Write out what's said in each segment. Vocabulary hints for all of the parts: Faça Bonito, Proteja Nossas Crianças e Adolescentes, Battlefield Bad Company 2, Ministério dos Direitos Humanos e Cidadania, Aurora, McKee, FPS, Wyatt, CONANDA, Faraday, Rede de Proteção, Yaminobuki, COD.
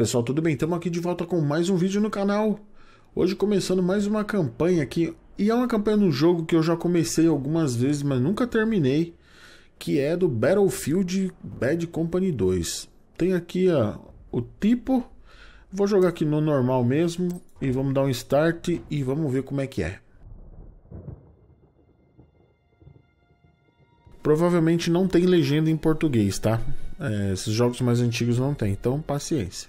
pessoal, tudo bem? Estamos aqui de volta com mais um vídeo no canal. Hoje começando mais uma campanha aqui. E é uma campanha no jogo que eu já comecei algumas vezes, mas nunca terminei. Que é do Battlefield Bad Company 2. Tem aqui o tipo. Vou jogar aqui no normal mesmo. E vamos dar um start e vamos ver como é que é. Provavelmente não tem legenda em português, tá? Esses jogos mais antigos não tem, então paciência.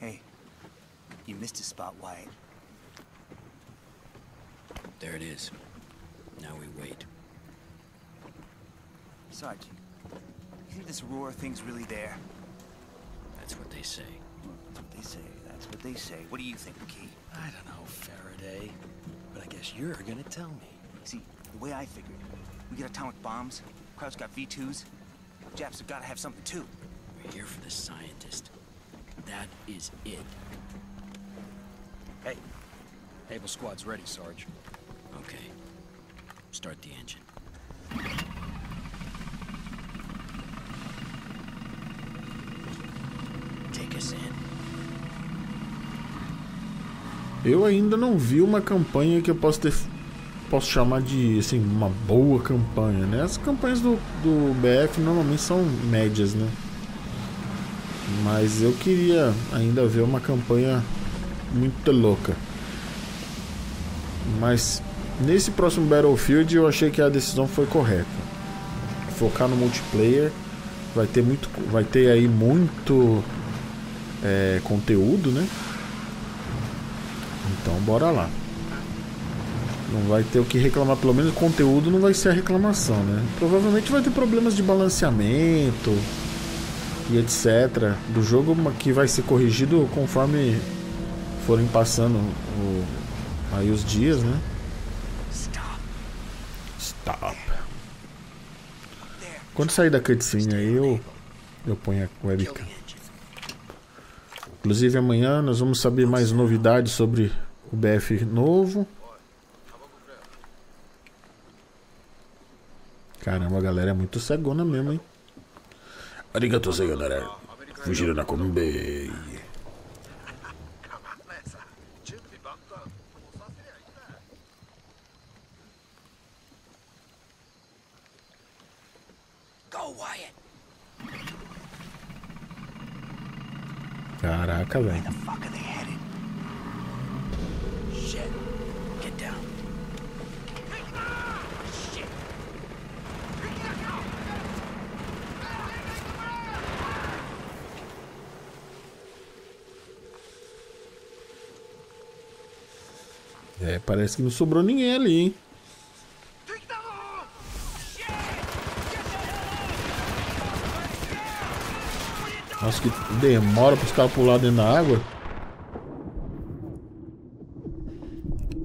Hey, you missed a spot, Wyatt. There it is. Now we wait. Sergeant, you think this Aurora thing's really there? That's what they say. That's what they say. That's what they say. What do you think, McKee? I don't know, Faraday. But I guess you're gonna tell me. See, the way I figured, we get atomic bombs, crowd's got V2s, Japs have gotta have something too. We're here for the scientist. That is it. Hey, Able Squad's ready, Sarge. Okay. Start the engine. Take us in. Eu ainda não vi uma campanha que eu posso chamar de assim uma boa campanha, né? As campanhas do BF normalmente são médias, né? Mas eu queria ainda ver uma campanha muito louca. Mas nesse próximo Battlefield eu achei que a decisão foi correta. Focar no multiplayer. Vai ter aí muito conteúdo, né? Então bora lá. Não vai ter o que reclamar, pelo menos o conteúdo não vai ser a reclamação, né? Provavelmente vai ter problemas de balanceamento e etc. do jogo, que vai ser corrigido conforme forem passando aí os dias, né? Stop. Quando sair da cutscene aí eu ponho a webcam. Inclusive amanhã nós vamos saber mais novidades sobre o BF novo. Caramba, a galera é muito cegona mesmo, hein? Arigatou, galera. Fugiram na Kombi. Caraca, velho. É, parece que não sobrou ninguém ali, hein? Nossa, que demora para os caras pular dentro da água.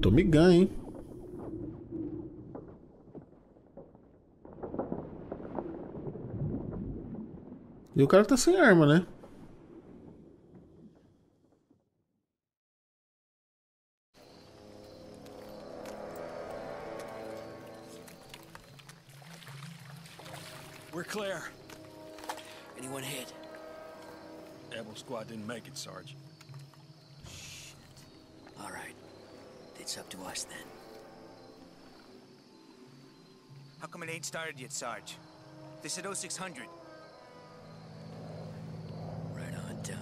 Tô me ganhando, hein? E o cara tá sem arma, né? We're clear. Anyone hit? Able Squad didn't make it, Sarge. Shit. All right. It's up to us then. How come it ain't started yet, Sarge? They said 0600. Right on time.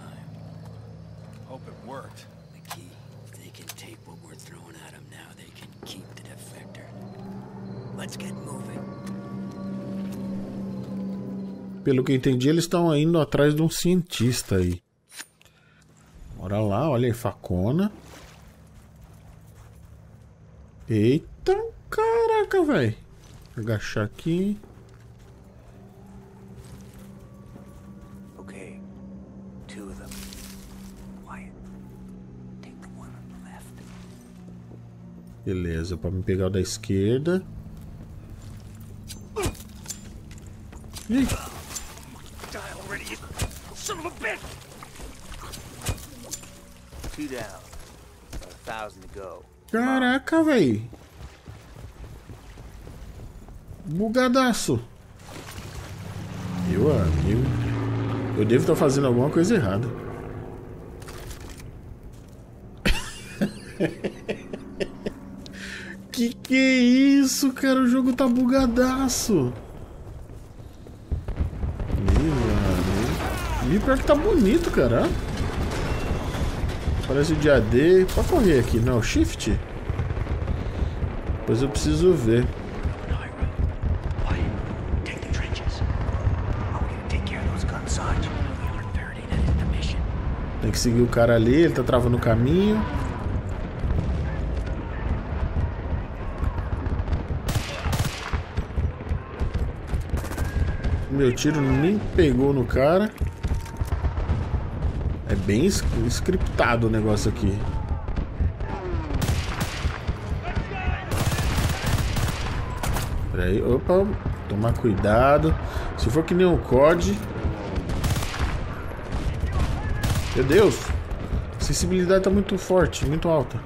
Hope it worked. McKee, if they can take what we're throwing at them now, they can keep the defector. Let's get moving. Pelo que eu entendi, eles estão indo atrás de um cientista aí. Bora lá, olha aí, facona. Eita, caraca, velho. Agachar aqui. Ok, two of them. Beleza, para me pegar o da esquerda. Ih. Caraca, velho. Bugadaço. Meu amigo. Eu devo estar fazendo alguma coisa errada. Que é isso, cara? O jogo tá bugadaço. Meu amigo. E pior que tá bonito, cara. Parece o dia D. Pode correr aqui. Não, shift. Pois eu preciso ver. Tem que seguir o cara ali. Ele tá travando o caminho. Meu tiro nem pegou no cara. É bem scriptado o negócio aqui. Pera aí, opa, tomar cuidado. Se for que nem um COD. Meu Deus, a sensibilidade tá muito forte, muito alta.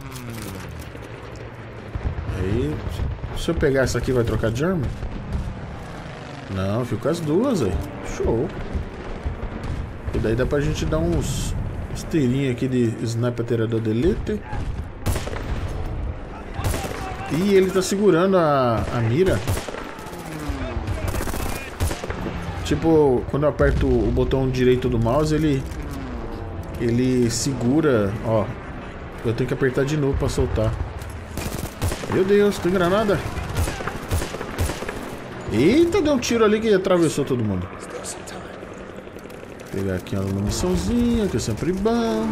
Aí, se eu pegar essa aqui vai trocar de arma? Não, fica as duas aí. Show. E daí dá pra gente dar uns tirinhos aqui de sniper atirador de elite. Ih, ele tá segurando a mira. Tipo, quando eu aperto o botão direito do mouse, ele segura, ó. Eu tenho que apertar de novo pra soltar. Meu Deus, tem granada? Eita, deu um tiro ali que atravessou todo mundo. Vou pegar aqui uma muniçãozinha, que é sempre bom.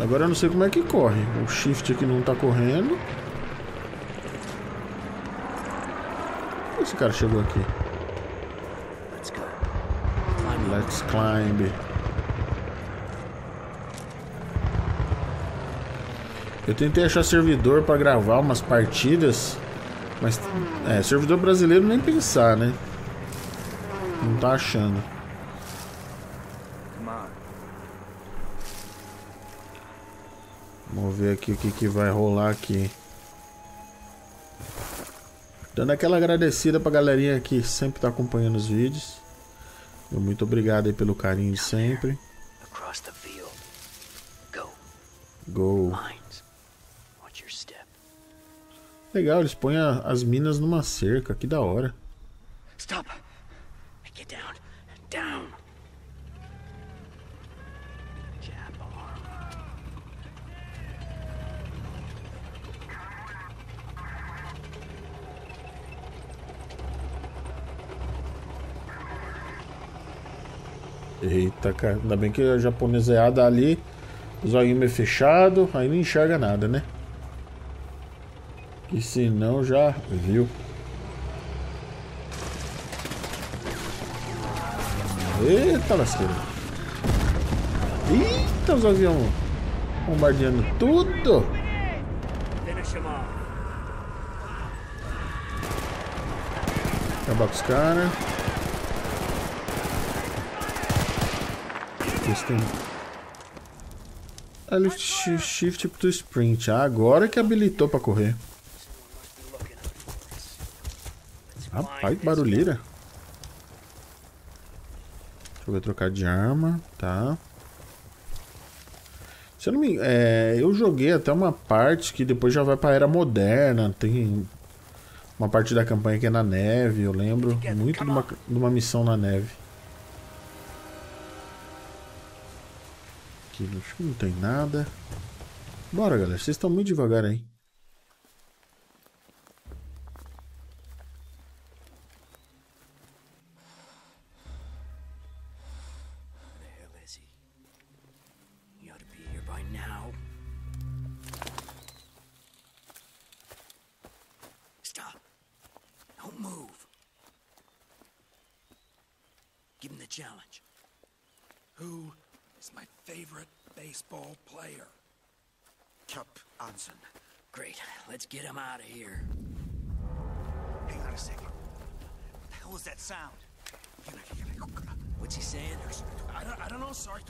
Agora eu não sei como é que corre. O shift aqui não tá correndo. Como esse cara chegou aqui? Let's climb. Eu tentei achar servidor para gravar umas partidas, mas é, servidor brasileiro nem pensar, né? Não tá achando. Vamos ver aqui o que vai rolar aqui. Dando aquela agradecida pra galerinha que sempre tá acompanhando os vídeos. Muito obrigado aí pelo carinho de sempre. Go. Legal, eles põem as minas numa cerca, que da hora. Stop. Get down. Down. Eita, cara, ainda bem que a japoneseada ali, o zoinho meio fechado, aí não enxerga nada, né? E se não, já viu. Eita, lasqueira. Eita, os aviões bombardeando tudo. Acabar com os caras. Lift shift to sprint. Ah, agora que habilitou pra correr. Rapaz, que barulheira. Deixa eu ver, trocar de arma, tá? Se eu não me... É, eu joguei até uma parte que depois já vai pra era moderna. Tem uma parte da campanha que é na neve, eu lembro muito de uma missão na neve. Aqui acho que não tem nada. Bora, galera, vocês estão muito devagar aí. Who is my favorite baseball player? Cup Anson. Great. Let's get him out of here. Hang on a second. What the hell was that sound? What's he saying? I don't know, sorry.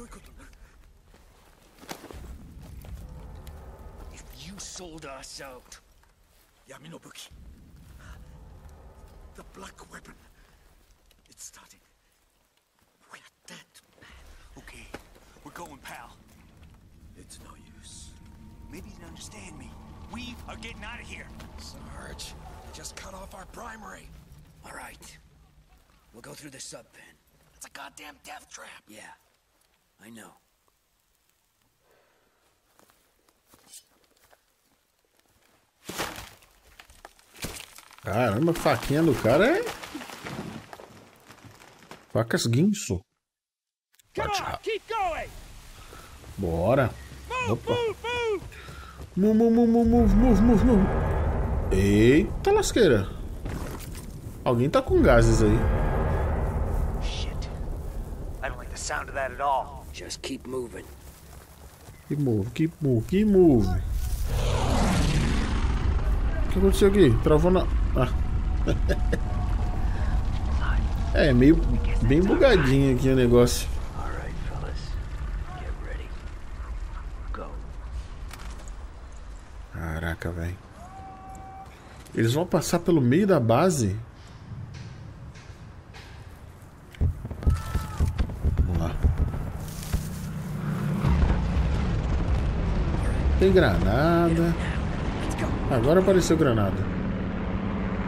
If you sold us out. Yaminobuki. The black weapon. It's starting. We're dead, man. Okay. We're going, pal. It's no use. Maybe you don't understand me. We are getting out of here. Sarge, just cut off our primary. All right. We'll go through the sub pen. It's a goddamn death trap. Yeah, I know. Caramba, a faquinha do cara é... Facas Guinso. Bora. Opa. Move. Eita lasqueira. Alguém tá com gases aí. Just keep moving. Keep moving. O que aconteceu aqui? Travou na... Ah. É meio... Bem bugadinho aqui o negócio. Caraca, velho. Eles vão passar pelo meio da base? Tem granada. Agora apareceu granada.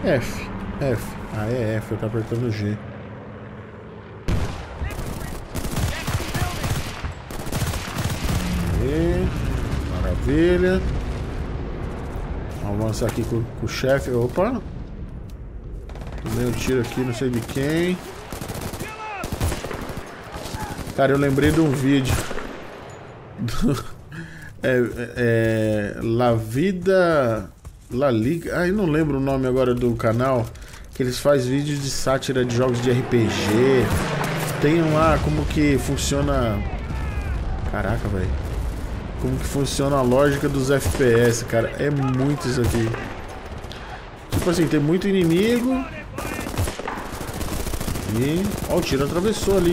F. Ah, é F, eu tô apertando G. E, maravilha. Vamos avançar aqui com o chefe. Opa! Tomei um tiro aqui, não sei de quem. Cara, eu lembrei de um vídeo. La Vida, La Liga, eu não lembro o nome agora do canal, que eles fazem vídeos de sátira de jogos de RPG. Tem lá como que funciona. Caraca, velho. Como que funciona a lógica dos FPS, cara. É muito isso aqui. Tipo assim, tem muito inimigo. E... Ó, o tiro atravessou ali,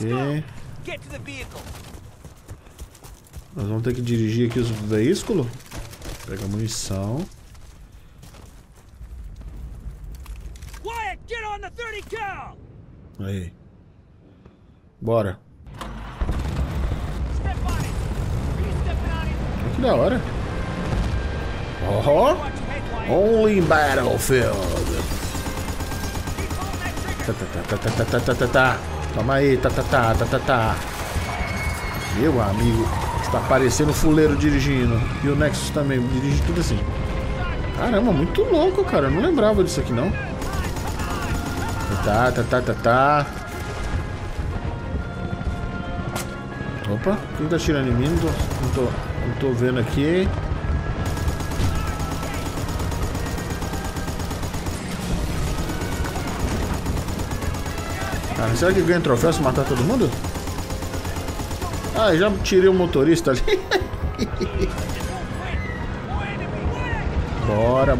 hein? Ok. Nós vamos ter que dirigir aqui os veículos. Pega munição. Wyatt, get on the 30 cal. Aí. Bora. Que da hora. Oh. Only Battlefield. Tá. Toma aí, tá. Meu amigo, está parecendo um fuleiro dirigindo. E o Nexus também, dirige tudo assim. Caramba, muito louco, cara. Eu não lembrava disso aqui, não. Tá. Opa, quem tá atirando em mim? Não tô vendo aqui. Ah, será que ganha troféu se matar todo mundo? Ah, já tirei o motorista ali. Bora.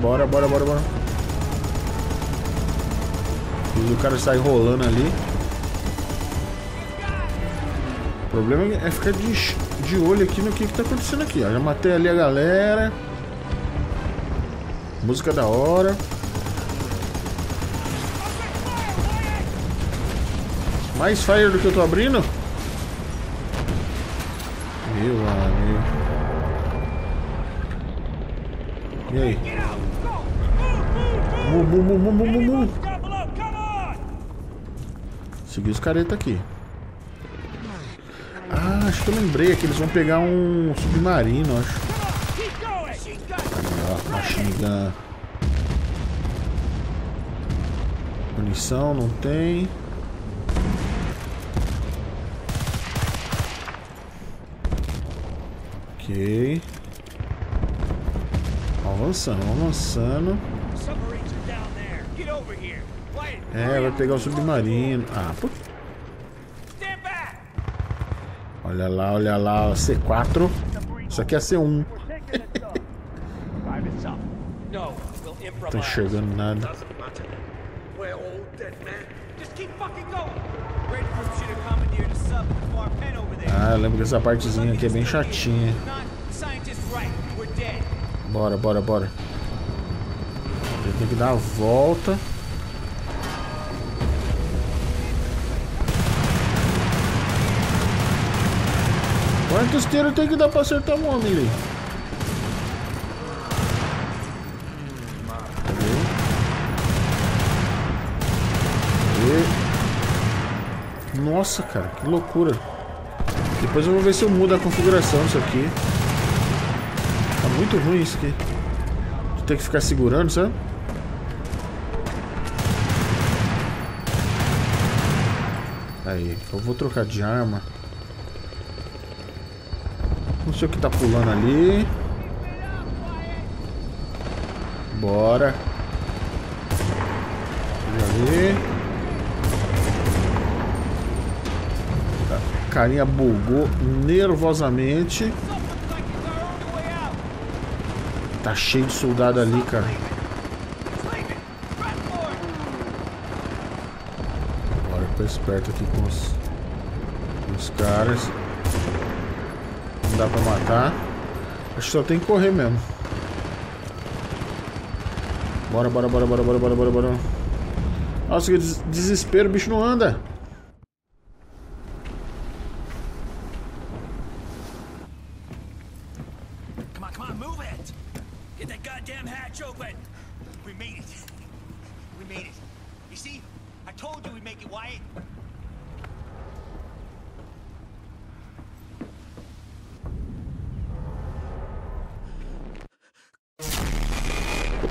O cara sai rolando ali. O problema é ficar de olho aqui no que tá acontecendo aqui. Ó. Já matei ali a galera. Música da hora. Mais fire do que eu tô abrindo? Meu amigo. E aí? Mu. Segui os caretas aqui. Ah, acho que eu lembrei que eles vão pegar um submarino, acho. Ó, machine gun. Munição, não tem. Ok. Avançando. É, vai pegar o submarino. Ah, pô. Olha lá, C4. Isso aqui é C1. Não tô enxergando nada. Ah, eu lembro que essa partezinha aqui é bem chatinha. Bora, bora, bora. Eu tenho que dar a volta. Quantos tiros tem que dar pra acertar um homem ali? Cadê? E... Nossa, cara, que loucura. Depois eu vou ver se eu mudo a configuração disso aqui. Tá muito ruim isso aqui. Tem que ficar segurando, sabe? Aí, eu vou trocar de arma. Não sei o que tá pulando ali. Bora. Ali. A carinha bugou nervosamente. Tá cheio de soldado ali, cara. Bora, eu tô esperto aqui com os caras. Não dá pra matar. Acho que só tem que correr mesmo. Bora, bora, bora, bora, bora, bora, bora, bora. Nossa, que desespero, o bicho não anda.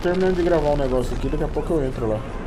Terminando de gravar um negócio aqui, daqui a pouco eu entro lá.